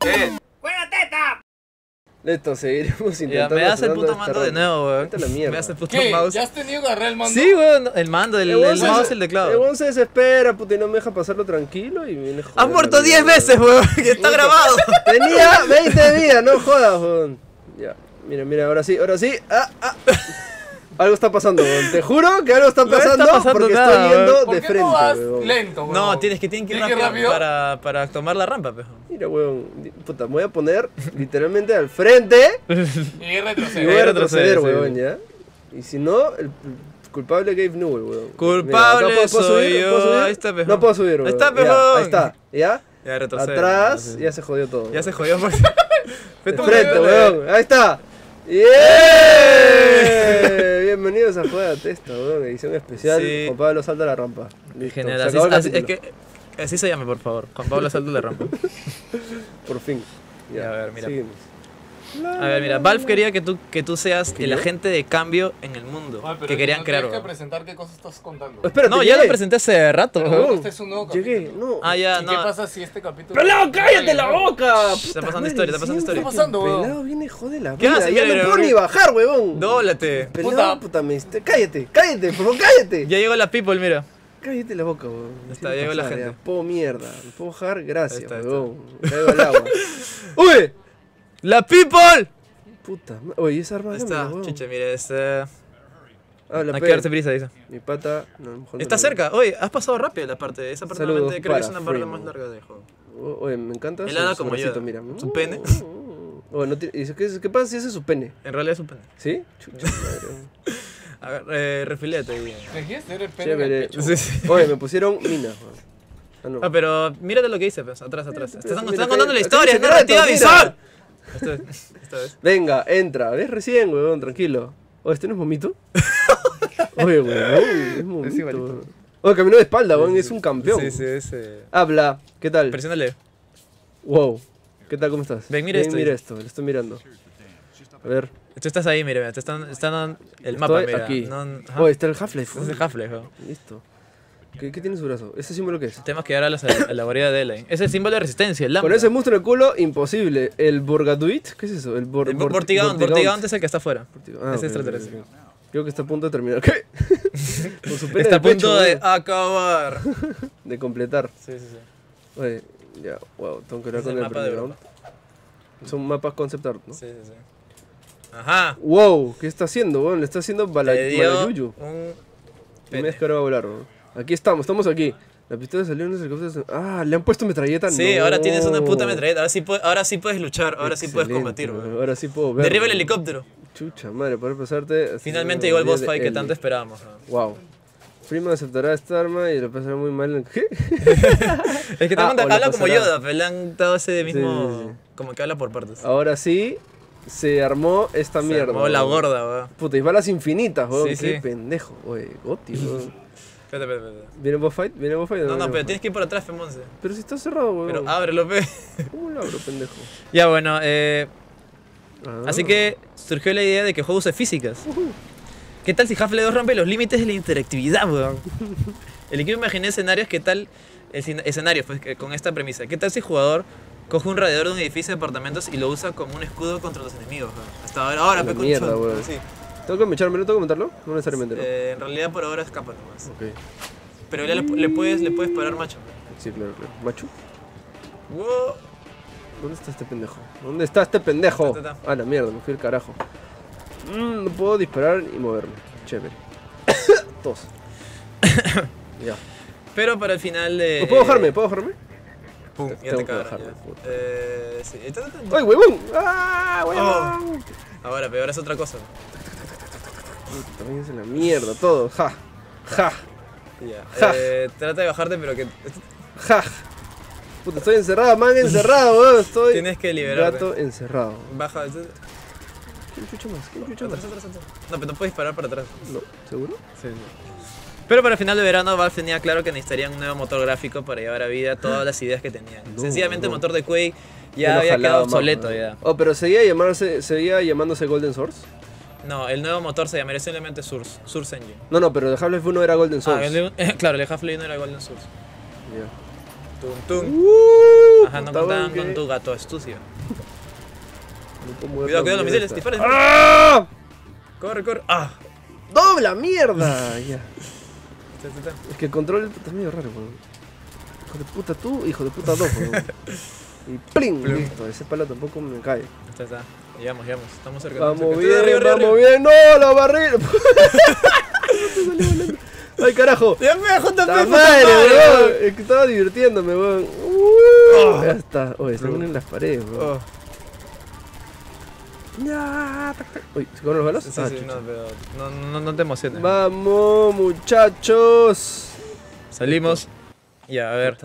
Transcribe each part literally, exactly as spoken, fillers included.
¿Qué? ¡Buena teta! Listo, seguiremos intentando. Ya, me hace el puto mando de nuevo, weón. Me hace el puto ¿Qué? mouse. ¿Ya has tenido que agarrar el mando? Sí, weón, el mando, el, el, el se, mouse, el teclado. El weón se desespera, puta, y no me deja pasarlo tranquilo y me joder. Has muerto diez veces, weón, que está grabado. Tenía veinte de vida, no jodas, weón. Ya, mira, mira, ahora sí, ahora sí. Ah, ah. Algo está pasando, weón. Te juro que algo está pasando, está pasando porque nada, estoy viendo ¿Por de qué frente, no vas weón? lento, weón. No, tienes que, tienes que ir rápido, rápido? Para, para tomar la rampa, pejo. Mira, weón. Puta, me voy a poner literalmente al frente. Y retroceder. Y voy a retroceder, weón, sí, ya. Y si no, el culpable Gabe Newell, weón. Culpable Mira, no puedo, soy puedo subir, yo. ¿puedo subir? Ahí está, pejo. No puedo subir, weón. Ahí está, pejo. Ya, ahí está, ¿ya? Ya retroceder. Atrás, retroceder. ya se jodió todo. Ya weón. se jodió. Por... de frente, weón. Ahí está. ¡Yeah! Bienvenidos a Juégate Esta, weón, edición especial. Sí. Juan Pablo salta la rampa. Listo, General, así, así, es que, así se llame, por favor. Juan Pablo salta la rampa. Por fin. Ya, ya, a ver, mira. Síguenos. A ver, mira, Valve quería que tú, que tú seas el yo? agente de cambio en el mundo. Ay, que querían no crear. Que presentar qué cosas estás contando. Espérate, no, llegué. ya lo presenté hace rato. No, este es un nuevo capítulo. No. Ah, ya, ¿Y no. ¿Qué pasa si este capítulo? ¡Pelado, cállate la boca! Está pasando historia, está pasando historia. ¿Qué está pasando, weón? Pelado viene jode la boca. ¿Qué haces? Ya no puedo ni bajar, huevón. Dólate. Pelado, puta, me... cállate, cállate, por favor, cállate. Ya llegó la people, mira. Cállate la boca, weón. Está, llegó la gente. Po mierda, me puedo bajar, gracias, weón. Caigo al agua. ¡Uy! ¡La people! Puta, oye, esa arma está, mira, chicha, mira, es... Uh... Ah, la Hay que darse prisa, dice. Mi pata... No, mejor está no cerca, oye, has pasado rápido la parte. Esa parte Saludos, creo que es una parte más larga del juego. O, oye, me encanta El ala como yo, mira. su pene. Bueno, ¿qué pasa si ese es su pene? En realidad es su pene. ¿Sí? Chucha, madre. A ver, eh, refilete. ¿Dejé ser el pene en el pecho? Sí, sí. Oye, me pusieron minas, weón. Ah, no. Ah, pero mírate lo que hice, pues, atrás, atrás. Te están contando la historia, es narrativa visual. Esta vez, esta vez. Venga, entra. ¿Ves recién, weón? Tranquilo. Oye, ¿este no es momito? Oye, weón, es momito. Oye, caminó de espalda, weón. Es un campeón. Sí, sí, ese. Habla. ¿Qué tal? Presiónale. Wow. ¿Qué tal? ¿Cómo estás? Ven, mira Ven, esto. Mira esto. Lo estoy mirando. A ver. Tú estás ahí, mira, mira. Te están, están en el mapa, mira. Aquí. No, Oye, está el Half-Life. Es el Half-Life, weón. Listo. ¿Qué, ¿Qué tiene su brazo? ¿Ese símbolo qué es? Tenemos que dar a la, a la variedad de él ahí. Es el símbolo de resistencia, el lambda. Con ese monstruo en el culo, imposible. ¿El Borgaduit? ¿Qué es eso? El bor, Bortigaunt es el que está afuera. Ah, es extraterrestre. Okay, okay, okay. Creo que está a punto de terminar. ¿Qué? Está a punto pecho, de ¿no? acabar. De completar. Sí, sí, sí. Oye, ya, wow. Tengo que hablar con el Borgaduit. Son mapas concept art, ¿no? Sí, sí, sí. Ajá. Wow, ¿qué está haciendo, weón? Le está haciendo balayuyu. Un... Me descarga a volar, weón. Aquí estamos, estamos aquí. La pistola salió en los helicópteros. Ah, le han puesto metralleta. Sí, no. ahora tienes una puta metralleta. Ahora sí, ahora sí puedes luchar, ahora Excelente, sí puedes combatir. Man. Ahora sí puedo ver. Derriba el helicóptero. Chucha madre, para pasarte. Finalmente llegó el boss fight que tanto esperábamos. ¿No? Wow. Freeman aceptará esta arma y lo pasará muy mal en. ¿Qué? Es que te ah, cuenta, habla como Yoda, pero le han dado ese mismo. Sí, sí, sí. Como que habla por partes. Ahora sí. Se armó esta se mierda. Armó la gorda, weón. Puta, y balas infinitas, weón. Sí, Qué sí. pendejo, weón. Goti, weón. Espérate, espérate, espérate. ¿Viene boss fight? ¿Viene boss fight? No, no, no pero fight. tienes que ir por atrás, Femonce. Pero si está cerrado, weón. Pero ábrelo, pe. Uh, lo abro, pendejo. Ya, bueno, eh... Ah. Así que surgió la idea de que el juego use físicas. Uh -huh. ¿Qué tal si Half-Life dos rompe los límites de la interactividad, weón? El equipo imaginé escenarios, ¿qué tal? El escenario, pues, que, con esta premisa. ¿Qué tal si el jugador coge un radiador de un edificio de apartamentos y lo usa como un escudo contra los enemigos, weón? Hasta ahora, ahora, pe, con un sí. ¿Tengo que echármelo? ¿Tengo que comentarlo? No necesariamente, ¿no? Eh, en realidad por ahora escapa nomás. Ok. Pero ya le, le, puedes, le puedes parar, macho. Sí, claro, claro. ¿Macho? Wow. ¿Dónde está este pendejo? ¿Dónde está este pendejo? Está, está, está. Ah, la mierda, me fui al carajo. Mm, no puedo disparar y moverme. Chévere. Tos. Ya. Pero para el final de... Eh, ¿Puedo bajarme? ¿Puedo bajarme? Pum, te, ya te cagaron. Eh, sí. ¡Ay, huevón! ¡Ah, huevón! Oh. Ahora, peor es otra cosa. También es en la mierda, todo. Ja, ja. Yeah. ja. Eh, trata de bajarte, pero que. Ja. Puta, estoy encerrado, man, encerrado, weón. Estoy. Tienes que liberarte. Gato encerrado. Baja. ¿Qué chucho más? ¿Qué chucho más? Atrás, atrás, atrás. No, pero no puedes disparar para atrás. No, ¿seguro? Sí, no. Pero para el final de verano, Valve tenía claro que necesitarían un nuevo motor gráfico para llevar a vida todas las ideas que tenían. No, Sencillamente, no. el motor de Quake ya había quedado obsoleto. Man, ya. Oh, pero seguía, llamarse, seguía llamándose Golden Source. No, el nuevo motor se llamaría simplemente Source, Source Engine. No, no, pero el Half-Life uno era Golden Source. Ah, el, eh, claro, el Half-Life uno era Golden Source. Ya. Yeah. Tum, tum. Uh. Ajá, no contaban con tu gato astucio. Cuidado, cuidado, los misiles, dispara. ¡Ah! Corre, corre. ¡Ah! ¡Dobla, mierda! Ya. Es que el control está medio raro, weón. Hijo de puta tú, hijo de puta dos, weón. Y ¡pling! Plum. Listo, ese palo tampoco me cae. Está, está. Llegamos, llegamos. Estamos cerca. Vamos cerca. Bien, arriba, vamos arriba, bien. ¡No, la barrera! ¡Ay, carajo! ¡Ya me dejó tan madre, weón! Es que estaba divirtiéndome, weón. Uh, oh. Ya está. Oye, se unen las paredes, weón. Oh. Uy, ¿se comen los balas? Sí, ah, sí, no, pero no, no, no te emociones. ¡Vamos, muchachos! Salimos. Ya, a ver.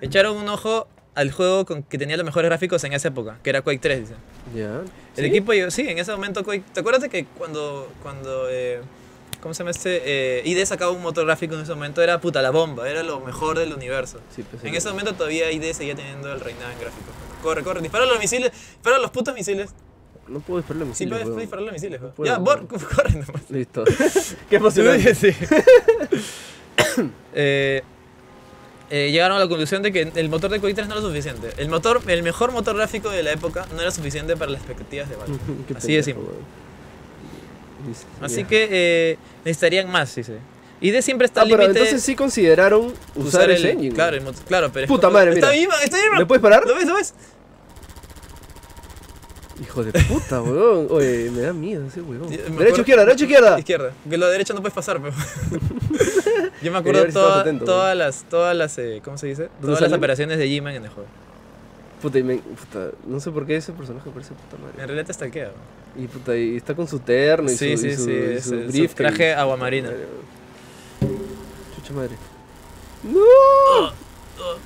Echaron un ojo al juego con que tenía los mejores gráficos en esa época, que era Quake tres, dice. Ya. El ¿Sí? equipo, sí, en ese momento Quake... ¿Te acuerdas que cuando... cuando eh, ¿cómo se llama este? Eh, I D sacaba un motor gráfico en ese momento, era puta la bomba, era lo mejor del universo. Sí, pues, sí, en ese momento todavía I D seguía teniendo el reinado en gráficos. Corre, corre, dispara los misiles, dispara los putos misiles. No puedo dispararle a misiles. Sí, puedes dispararle a misiles. No puedo, ya, bor, corre nomás. Listo. Qué emocionante. Sí. eh, eh, llegaron a la conclusión de que el motor de Quake tres no era suficiente. El motor, el mejor motor gráfico de la época no era suficiente para las expectativas de Valve. Así de simple. Así yeah. que eh, necesitarían más, dice. Y de siempre está ah, el límite... Entonces sí consideraron usar, usar el, el engine. Claro, el motor, claro, pero... Puta es como, madre, está mira. Está viva, está viva. ¿Me puedes parar? ¿Lo ves, lo ves? Hijo de puta, weón. Oye, me da miedo ese weón. Derecha, izquierda, derecha, izquierda. Izquierda. Que lo de derecha no puedes pasar, weón. Yo me acuerdo toda, atento, todas las, todas las, eh, ¿cómo se dice? Todas salen? Las operaciones de G-Man en el juego. Puta, y me, puta, no sé por qué ese personaje parece puta madre. En realidad te stalkea, weón. Y puta, y está con su terno y sí, su, sí, y su, sí, y su, ese, brief, su traje y... aguamarina. Chucha madre. ¡No! Oh, oh.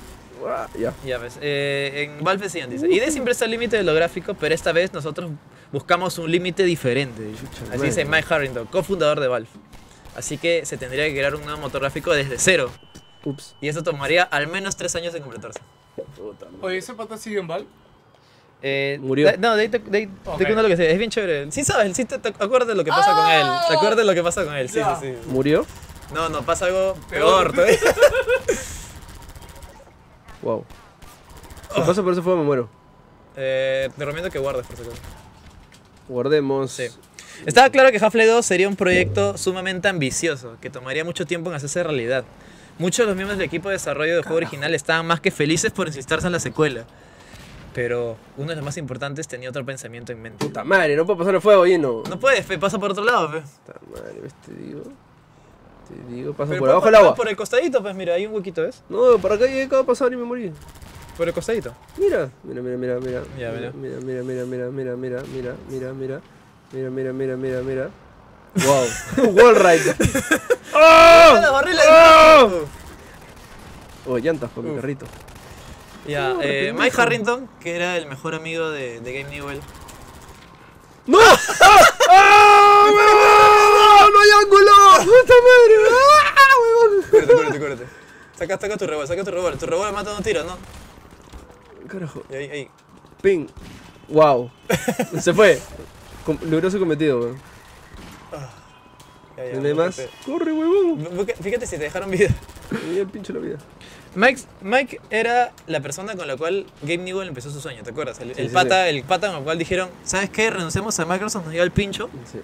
Ya. Ya ves, eh, en Valve decían, dice, I D siempre está al límite de lo gráfico, pero esta vez nosotros buscamos un límite diferente. Chucha, así dice Mike Harrington, cofundador de Valve. Así que se tendría que crear un nuevo motor gráfico desde cero. Ups. Y eso tomaría al menos tres años en completarse. Oye, ¿ese pata sigue en Valve? Eh, Murió. Da, no, de ahí te, de ahí okay. te cuento lo que sea, es bien chévere. Sí sabes, sí te, te acuerdas de lo que pasa ah, con él. ¿Te acuerdas de lo que pasa con él? Sí, sí, sí. ¿Murió? No, no, pasa algo peor todavía. Wow. Si oh. paso por ese fuego me muero. Eh, te recomiendo que guardes por segundo. Guardemos. Sí. Estaba claro que Half-Life dos sería un proyecto sumamente ambicioso, que tomaría mucho tiempo en hacerse realidad. Muchos de los miembros del equipo de desarrollo del juego original estaban más que felices por insistirse en la secuela. Pero uno de los más importantes tenía otro pensamiento en mente. Puta madre, no puedo pasar el fuego lleno. No puedes, fe, pasa por otro lado, fe. Puta madre, ¿ves? Te digo. Te digo, pasa por abajo del agua. Por el costadito, pues mira, hay un huequito, ¿ves? No, por acá llegué a pasar y me morí. Por el costadito. Mira, mira, mira, mira, mira. Ya, mira, mira, mira, mira, mira, mira, mira, mira, mira, mira, mira, mira, mira, mira, mira. Wow. Wall ride. ¡Oh! ¡La barrila! Oh, llantas con mi carrito. Ya, eh, Mike Harrington, que era el mejor amigo de Gabe Newell. ¡No! ¡No hay ángulo! ¡Puta madre! ¡Ah, huevón! Cúrate, cúrate, cúrate. Saca, saca tu revólver, saca tu revólver. Tu revólver mata un tiro, ¿no? Carajo. Ahí, ahí. Ping. Wow. Se fue. Com logró su cometido, weón. Ah, no hay más. Corre, huevón. Fíjate si te dejaron vida. Me dio el pincho la vida. Mike, Mike era la persona con la cual Gabe Newell empezó su sueño, ¿te acuerdas? El, sí, el, sí, pata, sí. el pata con el cual dijeron, ¿sabes qué? Renunciamos a Microsoft, nos dio el pincho. Sí.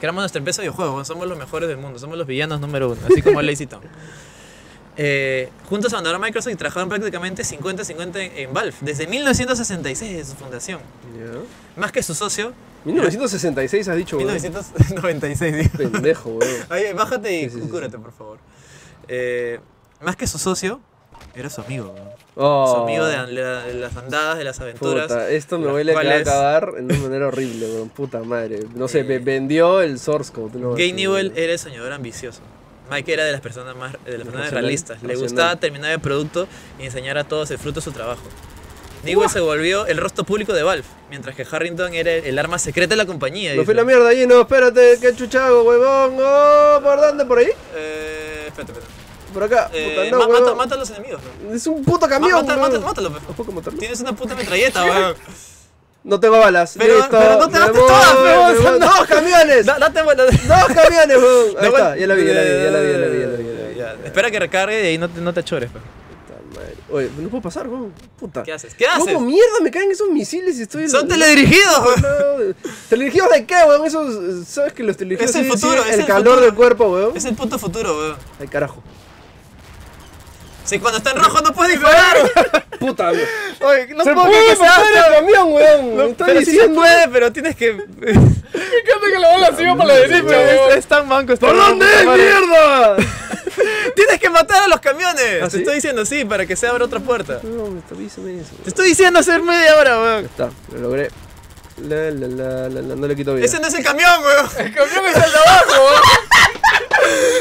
Creamos nuestra empresa de videojuegos, somos los mejores del mundo, somos los villanos número uno, así como Lazy Town. Eh, juntos abandonaron Microsoft y trabajaron prácticamente cincuenta cincuenta en, en Valve, desde mil novecientos sesenta y seis de su fundación. Yeah. Más que su socio... ¿mil novecientos sesenta y seis has dicho, güey? mil novecientos noventa y seis, digo. Pendejo, güey. Oye, bájate y sí, sí, sí, cúrate, sí. por favor. Eh, más que su socio, era su amigo, oh. su amigo de, la, de las andadas, de las aventuras. Puta, esto me huele cuales... a acabar en una manera horrible, weón. Puta madre. No sé, eh, vendió el source code. No, Gabe Newell era el soñador ambicioso. Mike era de las personas más de las personas realistas. Le gustaba terminar el producto y enseñar a todos el fruto de su trabajo. Newell uh. se volvió el rostro público de Valve, mientras que Harrington era el, el arma secreta de la compañía. No fue la mierda, Gino. Espérate, qué chuchago, huevón. Oh, ¿por dónde? ¿Por ahí? Eh, espérate, espérate. Por acá, eh, puta, no, mata, mata a los enemigos, bro. Es un puto camión, Ma, mata, mátalo, mátalo, ¿puedo matarlo? Tienes una puta metralleta, weón. No tengo balas. Pero, listo, pero no te gastes todas, weón. Son dos camiones. Da, date vuelta. Dos camiones, weón. Ahí no, está, ya la vi, ya la vi, ya la vi, ya la vi, ya la vi. Ya, espera que recargue y no te, no te achores, weón. madre. Oye, no puedo pasar, weón. Puta. ¿Qué haces? ¿Qué haces? ¿Cómo mierda me caen esos misiles y estoy... ¡Son en... teledirigidos! Weón. ¿Teledirigidos de qué, weón? Esos... ¿Sabes que los teledirigidos? Es el futuro. Es el, el calor futuro. Del cuerpo, weón. Es el punto futuro, weón. Ay, carajo. Si cuando está en rojo no puedes disparar. Puta, weón. Oye, no se puedo puede pasar el camión, weón. No, estoy pero diciendo... sí se puede, pero tienes que... Me encanta que la bola siga para la derecha, weón. Es tan manco. ¿Por dónde es, mierda? Tienes que matar a los camiones. ¿Ah, te sí? estoy diciendo sí, para que se abra otra puerta. No, me estoy diciendo eso. Te estoy diciendo hacer media hora, weón. Está, lo logré. La, la, la, la, la, no le quito vida. Ese no es el camión, weón. El camión es el de abajo, weón.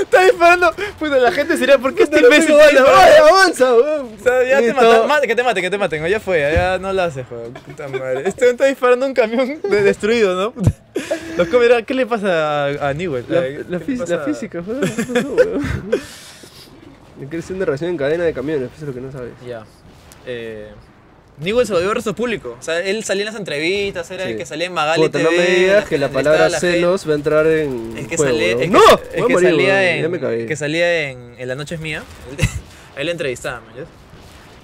Está disparando. Puta, la gente sería, ¿por qué este imbécil? Avanza, weón. O sea, ya te matan. Mate, que te maten, que te maten. Ya fue, ya no la haces, weón. Puta madre. Este está disparando un camión de destruido, ¿no? Los comerá, ¿qué le pasa a, a Newell? La, la, fí pasa? La física, weón. Creación de reacción en cadena de camiones, eso es lo que no sabes. Ya. Yeah. Eh, Newell se volvió rezo público. O sea, él salía en las entrevistas, era sí. el que salía en Magali. Puta, T V, no me digas que la palabra celos va a entrar en. Es que salía. ¡No! Es que salía en. Que salía en La Noche es Mía. Ahí le entrevistaban, ¿sí?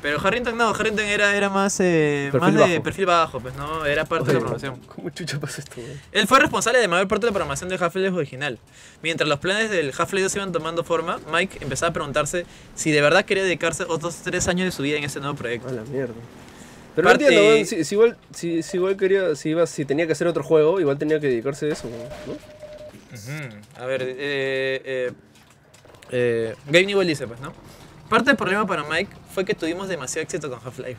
Pero Harrington no, Harrington era, era más, eh, más de perfil bajo, pues no, era parte Oye, de la programación. ¿Cómo chucha pasa esto, güey? Él fue responsable de mayor parte de la programación del Half-Life original. Mientras los planes del Half-Life dos iban tomando forma, Mike empezaba a preguntarse si de verdad quería dedicarse otros tres años de su vida en ese nuevo proyecto. A la mierda. Pero parte... no entiendo, güey, si, si, igual, si, si igual quería, si, iba, si tenía que hacer otro juego, igual tenía que dedicarse a eso, güey, ¿no? Uh-huh. A ver, eh, eh, eh, Gabe Newell dice, pues, ¿no? Parte del problema para Mike fue que tuvimos demasiado éxito con Half-Life.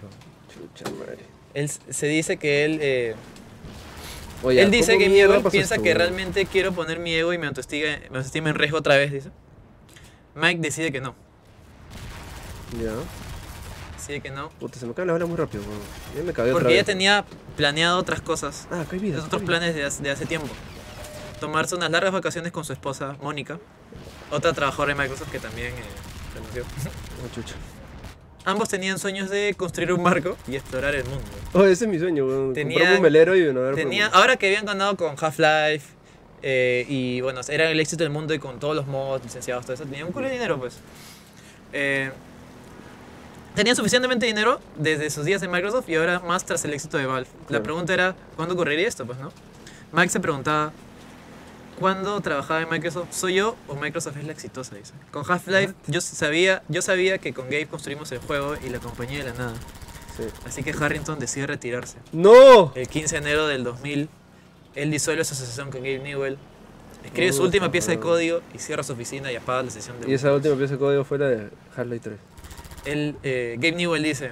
Chucha madre. Él se dice que él... Eh, Oye, él dice que mi ego piensa que realmente quiero poner mi ego y mi autoestima, mi autoestima en riesgo otra vez, dice. Mike decide que no. Ya. Decide que no. Puta, se me cae la bola muy rápido, bro. Ya me cagué otra vez. Porque ya tenía planeado otras cosas. Ah, qué vida. Otros planes de hace, de hace tiempo. Tomarse unas largas vacaciones con su esposa, Monica. Otra trabajadora en Microsoft que también... Eh, Ambos tenían sueños de construir un barco y explorar el mundo. Oh, ese es mi sueño, weón. Tenía un velero y una tenía, ahora que habían ganado con Half-Life eh, y bueno, era el éxito del mundo y con todos los mods licenciados, todo eso, tenían un culo de dinero, pues. Eh, tenían suficientemente dinero desde sus días en Microsoft y ahora más tras el éxito de Valve. Claro. La pregunta era, ¿cuándo ocurriría esto? Pues, ¿no? Mike se preguntaba, cuando trabajaba en Microsoft, ¿soy yo o Microsoft es la exitosa? Dice. Con Half-Life yo sabía, yo sabía que con Gabe construimos el juego y la compañía de la nada. Sí. Así que Harrington decide retirarse. ¡No! El quince de enero del dos mil, él disuelve su asociación con Gabe Newell, escribe no, su última no, pieza no. de código y cierra su oficina y apaga la sesión de... Y esa última pieza de código fue la de Half-Life tres. Él, eh, Gabe Newell dice,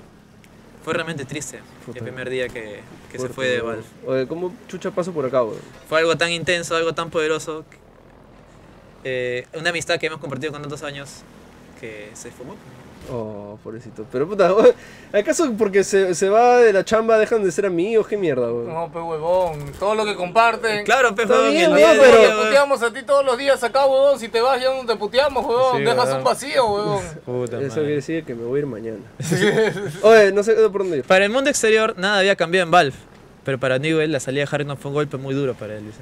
fue realmente triste Puta. el primer día que, que se fue de Valve. Oye, ¿cómo chucha paso por acá, bro? Fue algo tan intenso, algo tan poderoso, eh, una amistad que hemos compartido con tantos años que se fumó. Oh, pobrecito. Pero puta, ¿acaso porque se, se va de la chamba dejan de ser amigos? ¿Qué mierda, güey? No, pe huevón, todo lo que comparten. Claro, pe huevón. Bien, no, día, pero te puteamos a ti todos los días acá, huevón. Si te vas ya no te puteamos, huevón. Sí, dejas ¿verdad? un vacío, huevón. Puta Eso madre. quiere decir que me voy a ir mañana. Oye, no sé por dónde ir. Para el mundo exterior nada había cambiado en Valve. Pero para Newell la salida de Harrington fue un golpe muy duro para él, dice.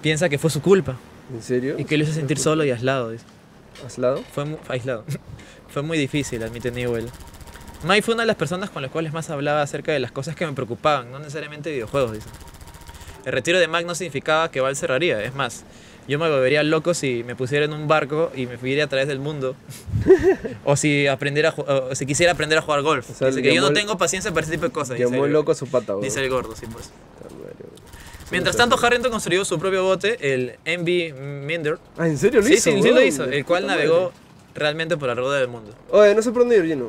Piensa que fue su culpa. ¿En serio? Y que lo hizo sentir solo y aislado, dice. ¿Aislado? Fue muy, aislado. Fue muy difícil, admite Newell. Mike fue una de las personas con las cuales más hablaba acerca de las cosas que me preocupaban, no necesariamente videojuegos, dice. El retiro de Mike no significaba que Valve cerraría, es más, yo me volvería loco si me pusiera en un barco y me fuiera a través del mundo. O si aprendiera a o si quisiera aprender a jugar golf. O sea, dice que yo no tengo paciencia para ese tipo de cosas. Llamó loco a su pata, bro. Dice el gordo, sí, pues. Mientras tanto, Harrington construyó su propio bote, el M V Minder. Ah, ¿en serio lo hizo? Sí, sí, sí lo hizo, el cual navegó realmente por la rueda del mundo. Oye, no sé por dónde ir, Gino.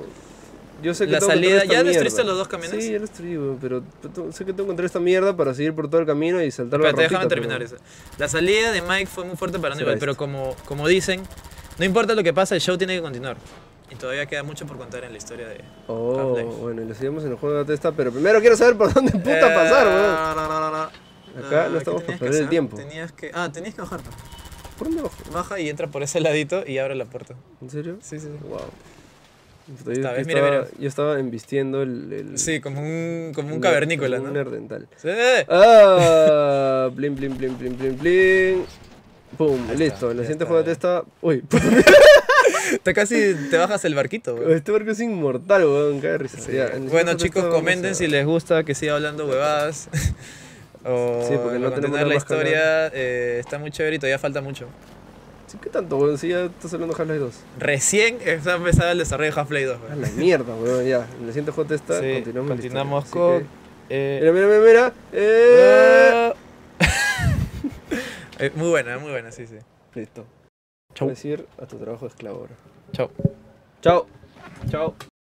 Yo sé que la salida, que ¿ya destruiste los dos camiones? Sí, ya destruí, pero sé que tengo que encontrar esta mierda para seguir por todo el camino y saltar pero la rotita. Déjame terminar eso. La salida de Mike fue muy fuerte para Newell, pero como, como dicen, no importa lo que pasa, el show tiene que continuar. Y todavía queda mucho por contar en la historia de Oh, Half-Life. Bueno, y lo seguimos en el juego de Testa, pero primero quiero saber por dónde puta eh, pasar, weón. No, no, no, no. Acá no, no estamos para perder el tiempo. Tenías que, ah, tenías que bajar. ¿Por dónde bajo? Baja y entra por ese ladito y abre la puerta. ¿En serio? Sí, sí. Wow. Yo, Esta vez, estaba, mira, mira. yo estaba embistiendo el, el... Sí, como un, como un cavernícola, como ¿no? Un nerdental. ¡Sí! ¡Ah! Blim, blim, blim, blim, blim, blim. ¡Pum! Ahí listo. Está, en la siguiente juego de testa... ¡Uy! Te casi te bajas el barquito, weón. Este barco es inmortal, weón. Cae risa. Sí. Ya, bueno, chicos, comenten a... si les gusta que siga hablando huevadas. O sí, porque no continuar la historia. Eh, está muy chévere y todavía falta mucho. Sí, ¿qué tanto, weón? Si ya estás hablando de Half-Life dos. Recién está empezado el desarrollo de Half-Life dos, weón. A la mierda, weón. Ya, en la siguiente J está. Sí, continuamos continuamos con... Que... Eh... Mira, mira, mira, mira. Eh... Eh, muy buena, muy buena, sí, sí. Listo. Chau. Voy a decir a tu trabajo de esclavo ahora. Chau. Chau. Chau.